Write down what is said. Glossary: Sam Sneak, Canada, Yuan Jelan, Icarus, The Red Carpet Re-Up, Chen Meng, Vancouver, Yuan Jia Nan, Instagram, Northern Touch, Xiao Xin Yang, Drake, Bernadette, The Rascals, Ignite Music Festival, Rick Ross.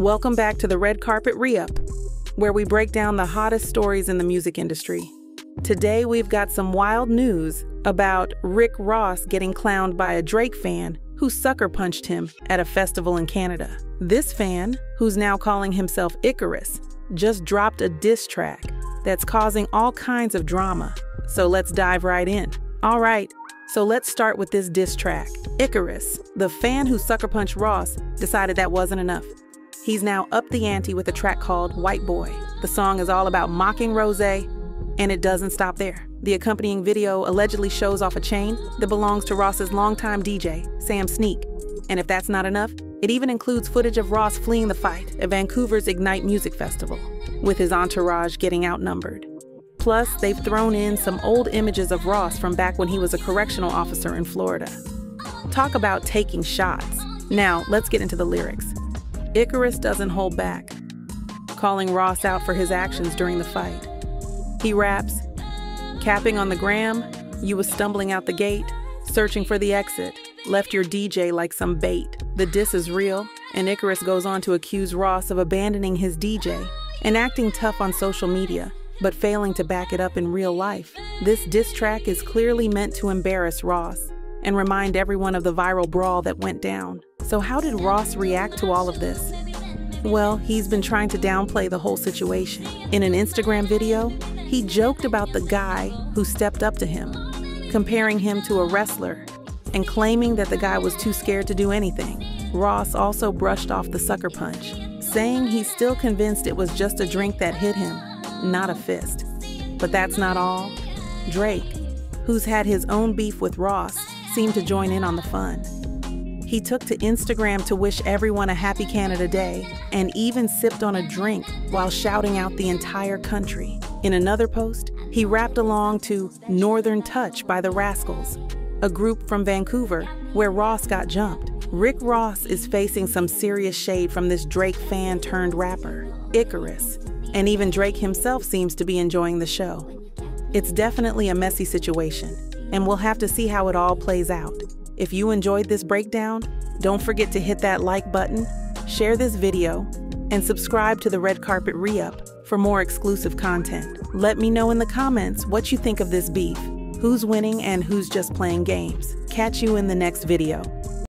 Welcome back to the Red Carpet Re-Up, where we break down the hottest stories in the music industry. Today we've got some wild news about Rick Ross getting clowned by a Drake fan who sucker punched him at a festival in Canada. This fan, who's now calling himself Icarus, just dropped a diss track that's causing all kinds of drama. So let's dive right in. All right, so let's start with this diss track. Icarus, the fan who sucker punched Ross, decided that wasn't enough. He's now upped the ante with a track called White Boy. The song is all about mocking Rosé, and it doesn't stop there. The accompanying video allegedly shows off a chain that belongs to Ross's longtime DJ, Sam Sneak. And if that's not enough, it even includes footage of Ross fleeing the fight at Vancouver's Ignite Music Festival, with his entourage getting outnumbered. Plus, they've thrown in some old images of Ross from back when he was a correctional officer in Florida. Talk about taking shots. Now, let's get into the lyrics. Icarus doesn't hold back, calling Ross out for his actions during the fight. He raps, capping on the gram, you was stumbling out the gate, searching for the exit, left your DJ like some bait. The diss is real, and Icarus goes on to accuse Ross of abandoning his DJ and acting tough on social media, but failing to back it up in real life. This diss track is clearly meant to embarrass Ross and remind everyone of the viral brawl that went down. So how did Ross react to all of this? Well, he's been trying to downplay the whole situation. In an Instagram video, he joked about the guy who stepped up to him, comparing him to a wrestler and claiming that the guy was too scared to do anything. Ross also brushed off the sucker punch, saying he's still convinced it was just a drink that hit him, not a fist. But that's not all. Drake, who's had his own beef with Ross, seemed to join in on the fun. He took to Instagram to wish everyone a happy Canada Day and even sipped on a drink while shouting out the entire country. In another post, he rapped along to Northern Touch by The Rascals, a group from Vancouver where Ross got jumped. Rick Ross is facing some serious shade from this Drake fan turned rapper, Icarus, and even Drake himself seems to be enjoying the show. It's definitely a messy situation, and we'll have to see how it all plays out. If you enjoyed this breakdown, don't forget to hit that like button, share this video, and subscribe to the Red Carpet Re-Up for more exclusive content. Let me know in the comments what you think of this beef, who's winning and who's just playing games. Catch you in the next video.